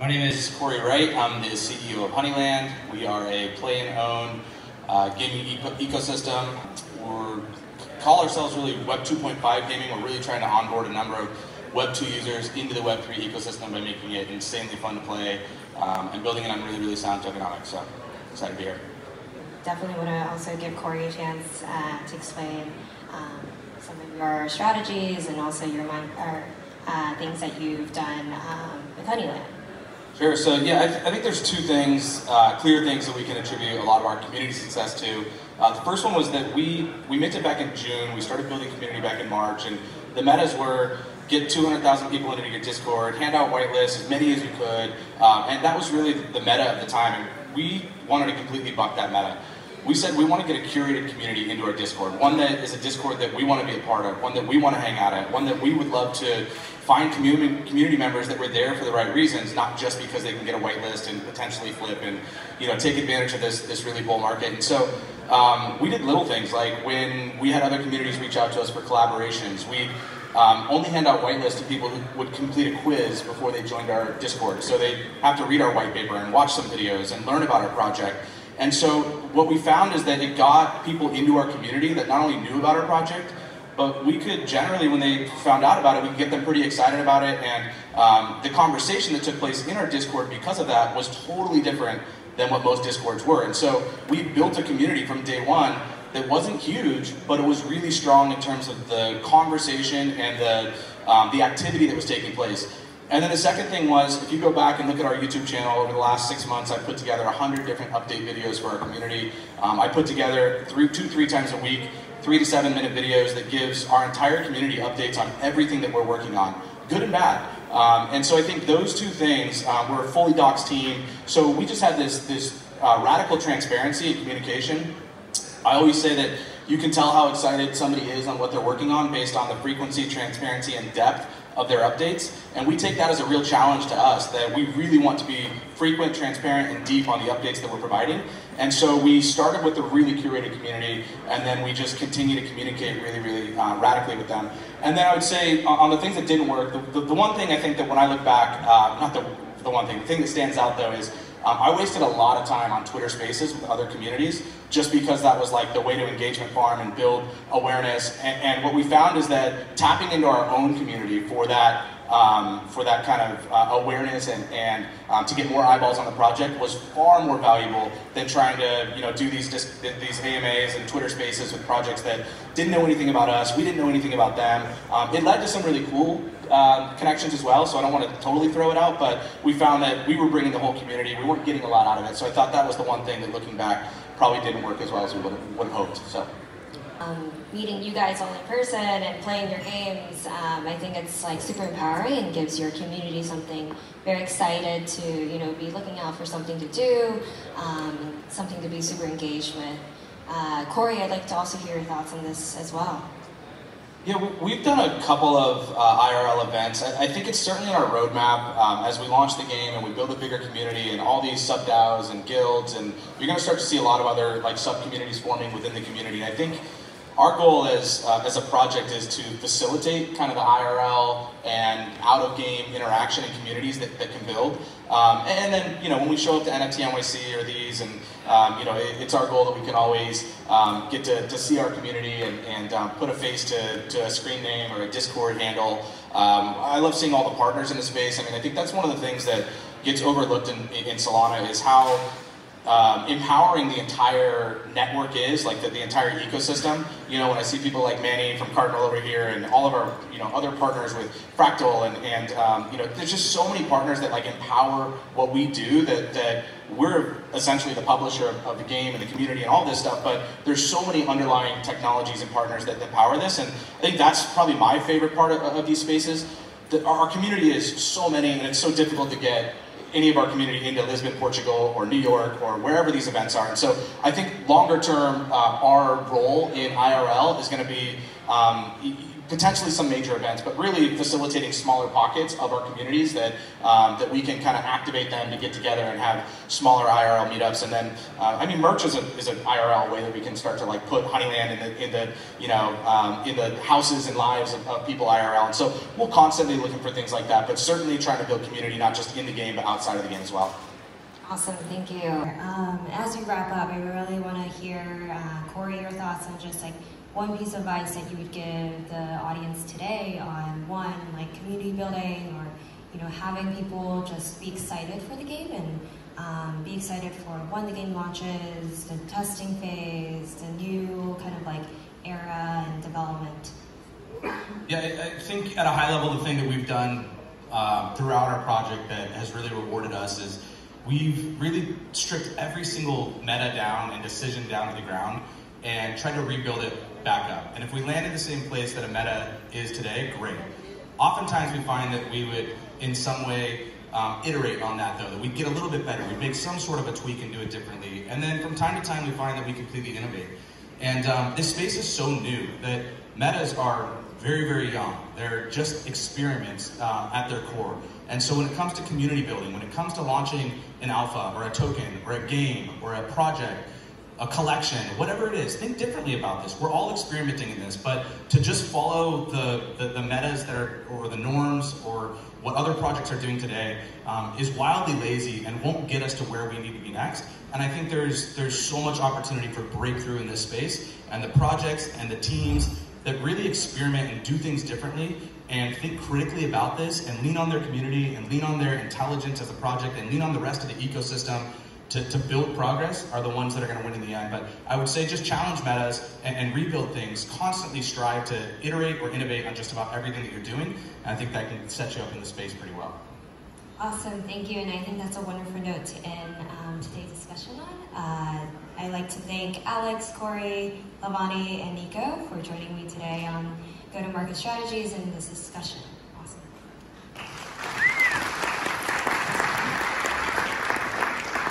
My name is Corey Wright. I'm the CEO of Honeyland. We are a play and own gaming ecosystem. We call ourselves really Web 2.5 Gaming. We're really trying to onboard a number of Web 2 users into the Web 3 ecosystem by making it insanely fun to play and building it on really, really sound tokenomics. So excited to be here. Definitely want to also give Corey a chance to explain some of your strategies and also your things that you've done with Honeyland. Sure. So yeah, I think there's two things, clear things that we can attribute a lot of our community success to. The first one was that we minted back in June. We started building community back in March, and the metas were get 200,000 people into your Discord, hand out whitelists, as many as you could, and that was really the meta of the time. And we wanted to completely buck that meta. We said we want to get a curated community into our Discord, one that is a Discord that we want to be a part of, one that we want to hang out at, one that we would love to find community members that were there for the right reasons, not just because they can get a whitelist and potentially flip and, you know, take advantage of this really bull market. And so we did little things like when we had other communities reach out to us for collaborations, we only hand out whitelists to people who would complete a quiz before they joined our Discord, so they have to read our white paper and watch some videos and learn about our project. And so what we found is that it got people into our community that not only knew about our project, but we could generally, when they found out about it, we could get them pretty excited about it. And the conversation that took place in our Discord because of that was totally different than what most Discords were. And so we built a community from day one that wasn't huge, but it was really strong in terms of the conversation and the activity that was taking place. And then the second thing was, if you go back and look at our YouTube channel, over the last 6 months, I've put together 100 different update videos for our community. I put together two, three times a week, 3 to 7 minute videos that gives our entire community updates on everything that we're working on, good and bad. And so I think those two things, we're a fully doxed team, so we just had this radical transparency in communication. I always say that you can tell how excited somebody is on what they're working on based on the frequency, transparency, and depth of their updates, and we take that as a real challenge to us, that we really want to be frequent, transparent, and deep on the updates that we're providing. And so we started with a really curated community, and then we just continue to communicate really, really radically with them. And then I would say, on the things that didn't work, the one thing I think that when I look back, the thing that stands out though is, I wasted a lot of time on Twitter Spaces with other communities, just because that was like the way to engagement farm and build awareness. And what we found is that tapping into our own community for that kind of awareness and to get more eyeballs on the project was far more valuable than trying to, you know, do these AMAs and Twitter Spaces with projects that didn't know anything about us. We didn't know anything about them. It led to some really cool connections as well, so I don't want to totally throw it out, but we found that we were bringing the whole community. We weren't getting a lot out of it, so I thought that was the one thing that, looking back, probably didn't work as well as we would have hoped. So. Meeting you guys all in person and playing your games, I think it's like super empowering and gives your community something. Very excited to, you know, be looking out for something to do, something to be super engaged with. Corey, I'd like to also hear your thoughts on this as well. Yeah, we've done a couple of IRL events. I think it's certainly in our roadmap as we launch the game and we build a bigger community and all these sub-DAOs and guilds, and you're going to start to see a lot of other like sub-communities forming within the community. And I think our goal as a project is to facilitate kind of the IRL and out-of-game interaction and communities that can build. And then, you know, when we show up to NFT NYC or these, and you know, it's our goal that we can always get to see our community and put a face to a screen name or a Discord handle. I love seeing all the partners in the space. I mean, I think that's one of the things that gets overlooked in Solana is how empowering the entire network is, like the entire ecosystem. You know, when I see people like Manny from Cardinal over here and all of our, you know, other partners with Fractal and you know, there's just so many partners that like empower what we do, that we're essentially the publisher of the game and the community and all this stuff, but there's so many underlying technologies and partners that power this, and I think that's probably my favorite part of these spaces. Our community is so many, and it's so difficult to get any of our community into Lisbon, Portugal, or New York, or wherever these events are. And so I think longer term, our role in IRL is going to be potentially some major events, but really facilitating smaller pockets of our communities that that we can kind of activate them to get together and have smaller IRL meetups. And then, I mean, merch is an IRL way that we can start to like put Honeyland in the houses and lives of people IRL. And so we're constantly looking for things like that, but certainly trying to build community, not just in the game, but outside of the game as well. Awesome, thank you. As we wrap up, I really want to hear, Corey, your thoughts on just like one piece of advice that you would give the audience today on like community building, or having people just be excited for the game and be excited for when the game launches, the testing phase, the new kind of like era and development. Yeah, I think at a high level, the thing that we've done throughout our project that has really rewarded us is we've really stripped every single meta down and decision down to the ground and tried to rebuild it back up. And if we land in the same place that a meta is today, great. Oftentimes we find that we would in some way iterate on that though, that we'd get a little bit better, we'd make some sort of a tweak and do it differently. And then from time to time we find that we completely innovate. And this space is so new that metas are very, very young. They're just experiments at their core. And so when it comes to community building, when it comes to launching an alpha or a token or a game or a project, a collection, whatever it is, think differently about this. We're all experimenting in this, but to just follow the metas that are, or the norms, or what other projects are doing today is wildly lazy and won't get us to where we need to be next. And I think there's so much opportunity for breakthrough in this space, and the projects and the teams that really experiment and do things differently and think critically about this and lean on their community and lean on their intelligence as a project and lean on the rest of the ecosystem to build progress are the ones that are going to win in the end. But I would say just challenge metas and rebuild things. Constantly strive to iterate or innovate on just about everything that you're doing. And I think that can set you up in the space pretty well. Awesome, thank you. And I think that's a wonderful note to end today's discussion on. I'd like to thank Alex, Corey, Levani, and Nico for joining me today on Go-to-Market Strategies and this discussion.